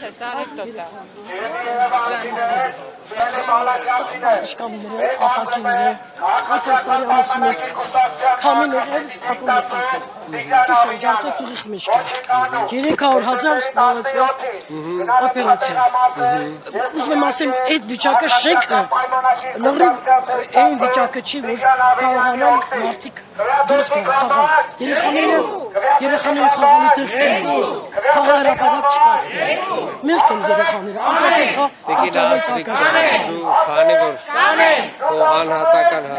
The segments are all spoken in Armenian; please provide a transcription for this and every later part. se sale total. Կամիները, ապակիները, ացաստարի ամուսումես, կամիները, ապոմեստացել, չիսոն գանցոց ուղիխ միշկան, 300,000 բանացկան ապերացիան։ Ուզմեմ ասեմ, այդ վիճակը շենքը, նորիվ այն վիճակը չի, որ կաղողանան մարդիկ դորդ կան, խաղան, երեխաները խաղանի տեղ չին, խաղայրապարակ չկան, մեղտ են երեխաները, ապատեղ խաղ Cane, cu anhata canha,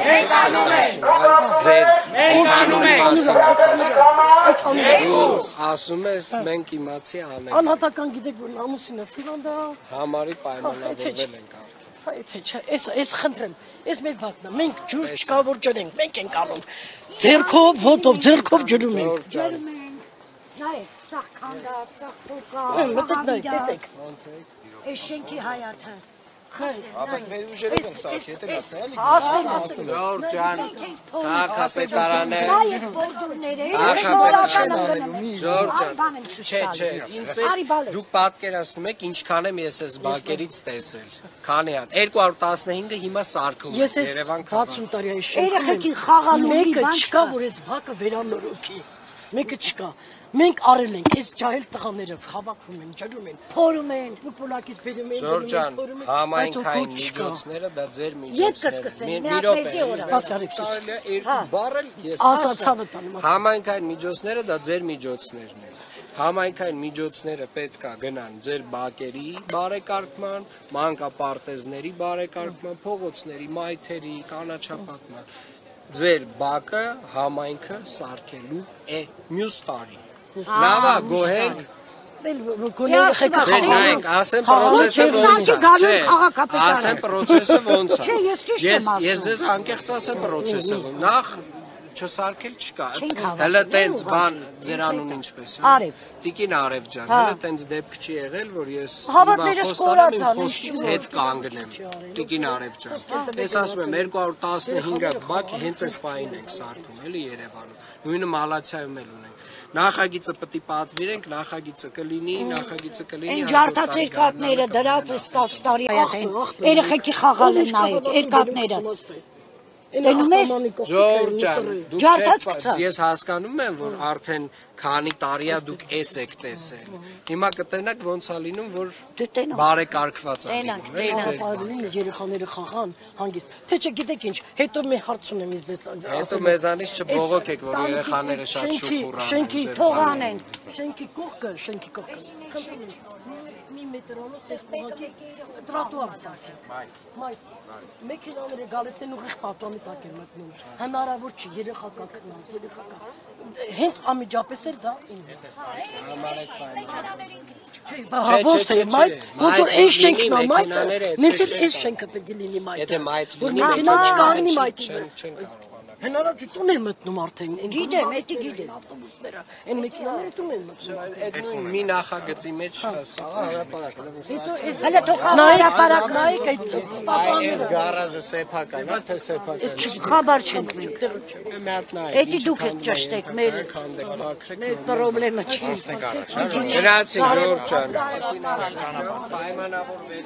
zed, nume, asumes, menki matsi ane. Anhata cangi de gun, amusine sivanda. Hamari paimana velenka. Ես խնդրեմ, ես մեր բակն է, մենք ջուր չկա, որ ջրենք, մենք ենք անում, ձերքով, ոտով, ձերքով ջրում ենք։ Ջրում ենք, ձայք, սաղ կանդավ, սաղ կոկավ, սաղ ամիդավ, ես շենքի հայաթը։ Ապեք մեր ուժերով եմ սաղ, ետ էլ ասել, ասում եմ, տաղապետարան է, աղապետարան է, զորջան, չէ, դուք պատկերասնում եք, ինչ կան եմ ես ես բակերից տեսել, կանի հատ, 215-ը հիմա սարքում է, երևան կան։ Ես ես 60 տարի այս շենքում եմ, մեկը չկա, որ ես բակը վերանորոքի, մեկը չկա։ Մենք արել ենք, ես ճահել տղաներով հավակվում են, ճարում են, փորում են, պոլակից բերում են, Ժորջան, համայնքային միջոցները դա ձեր միջոցներն են, համայնքային միջոցները պետք է գնան ձեր բակերի բարեկարգման, մանկապարտեզների բարեկարգման, փողոցների, մայթերի, կանաչապատման, ձեր բակը համայնքը սարքելու է մյուս տարի։ Նավա գոհենք, ասեմ պրոցեսը ոնցա, ես ձեզ անկեղծ ասեմ պրոցեսը ոնցա, նախ չսարքել չկա, հելը տենց բան ձերանում ինչպես, տիկին արև ճան, հելը տենց դեպք չի եղել, որ ես խոստանում իմ խոսքից հետ կանգնեմ, տիկին արև ճան, ես ասում եմ 215-ը բակ հենց ես պային ենք սարքում, էլի Երևանում, նույնը Մալացիայում էլ ունենք, Նախագիծը պտի պատվիրենք, նախագիծը կլինի, Են ջարդացեր կատները դրած ես 10 տարի այատ են, երեխեքի խաղալ են այդ, երկատները, տենում ես, ջարդաց կծած։ Ես հասկանում եմ, որ արդեն քանի տարիա դուք ես եք տեսել, հիմա կտենակ ոնց ալինում, որ բարեկարգված ալինում, էլի ձեր բանք։ Երեխաները խաղան հանգիստ, թե չէ գիտեք ինչ, հետո մեր հարցուն եմ ես ասում։ Հետո մեզանից չբողոք եք, որ երեխաները շատ շուտ շենքի թողան են, շենքի կողքը, մի մետրոնոս եք պողակեք, տրատուավ սարքեք, մեքենաները գալիս են ուղիղ պատոմի տակ են մտնում, հնարավոր չի, երեխակակն, հենց ամիջապես էր դա ինը։ Հավոս է մայտ, ոնց որ այս շենքն է մայտը, նենց էլ այս շենքը պետի լինի մայտը, որ մեքենան չկարնի մայտին։ Հնարավ չի տուն էր մտնում արդեն, գիտեմ, էտի գիտեմ, են մեկիները տուն էր մտնում։ Այդ նույն մի նախագծի մեջ սխաղա հարապարակ, նայք այդ պապանները։ Այս գարազը սեպական, թե սեպական։ Չխաբար չենք մենք, էտի դուք եք ճշտեք, մեր պրոբլեմը չի։ Գրացի, Ժորջան։ Պայմանավոր մեր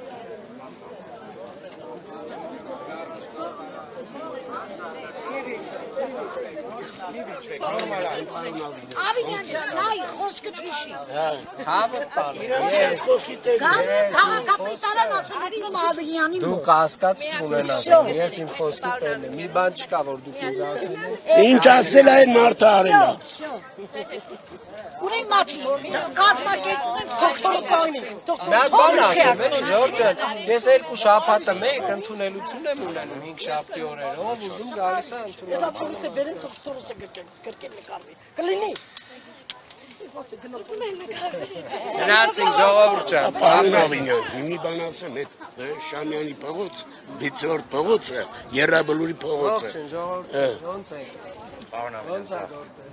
Ավինյան, խոսքը թիշի։ Գանը թաղակապետարան ասեմ հետնում Ավինյանի մոտ։ Դու կասկած չունենասեմ, ես իմ խոսքի տելն եմ, մի բան չկա, որ դուք ինձ ասել է։ Ինչ ասել այն մարդը արելա։ Ունեն մացի, կազմակերպում ենք թողթորոքային է։ Միատ բան ասեմ, էլի Ժորջան, ես 2 շաբաթը մեկ ընդունելություն եմ ունենում 5 շաբթի օրերը, ով ուզում գալիս է ընդունելություն։ Հնացինք ժողովուրջան, ապանովինյով, մի բան ասեմ, էտ շամյանի պողոց, վիցոր պողոցը, երաբլուրի պողոցը։ Ողջն ժողովուրջան, ոնց եք, ոնց ադորդը,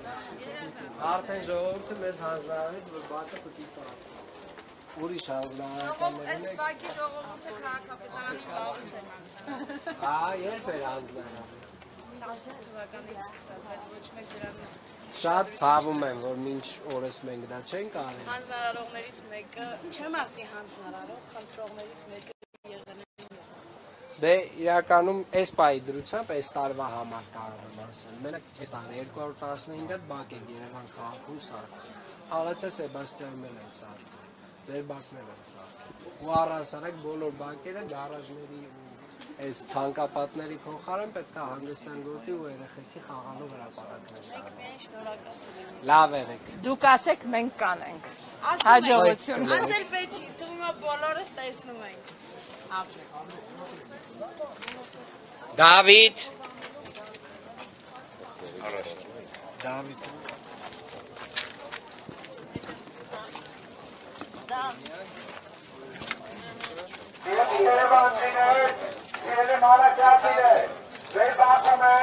արդեն ժողովուրդը մեզ հանձնարվեց, որ բակը պտի սարքում։ Շատ ցավում եմ, որ մինչ օրս մենք դա չենք արել։ Հանձնարարողներից մեկը, չեմ ասի հանձնարարող, խնդրողներից մեկը եղել է ինձ։ Դե իրականում այս պայի դրությամբ այս տարվա համար կարող եմ ասել։ Մենակ այս տարի 215-ը բակ է Երևան քաղաքում սարքում։ Ալացե Սեբաստիան մեն է սարքում։ Ձեր բակներ են սարքում։ Ու առհասարակ բոլոր բակերը գարաժների Այս ցանկապատների փոխարեն պետք է հանդեսան գոտի ու երեխեքի խաղալու հրապարակներ։ Լավ եղեք։ Դուք ասեք մենք կանենք։ Հաջողություն։ Ասել վեճից, դու հիմա բոլորս տեսնում ենք։ Դավիթ։ Արաշ։ Դավիթ։ Դա։ मेरे मारा क्या चीज है? वे बातों में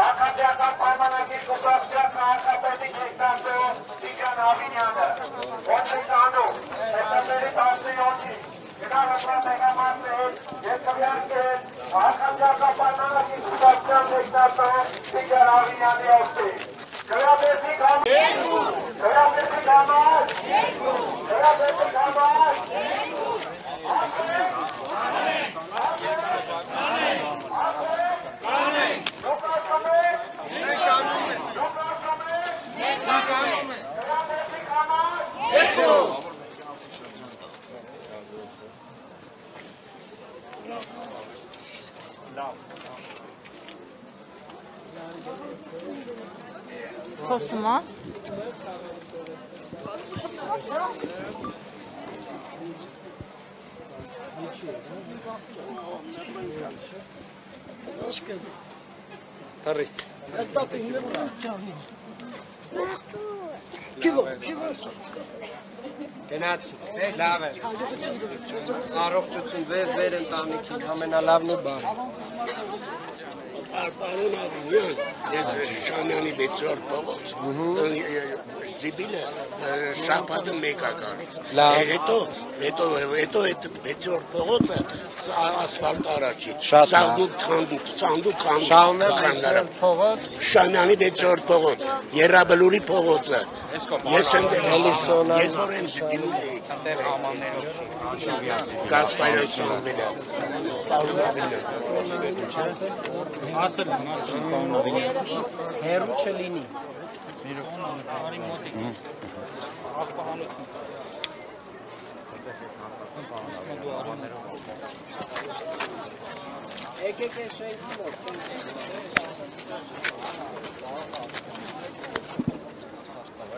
आखा क्या का पार्मना की कुछ क्या कहाँ का पैसे किस्ता से हो ठीक है ना भी नहीं आता और किस्ता दो ऐसा मेरे पास नहीं होती इतना रखना मेरा मान से ये कल्याण से आखा क्या का पार्मना की कुछ क्या किस्ता से हो ठीक है ना भी नहीं आती होती कल्याण देशी काम कल्याण देशी काम कल्याण देशी काम Cosma Tari. Գնացի, լավ է։ Առողջություն ձեզ, ձեր ընտանիքին, ամենալավն ու բարը։ Ես Էլիսոնը ես որ եմ դիմում էի այդտեղ ամաններով գազպայրացում վրա ասել հերու չլինի արի մոտիկ ապահանություն եկեք է շենքի մոտ չեմ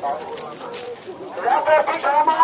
Bravo, bravo, bravo.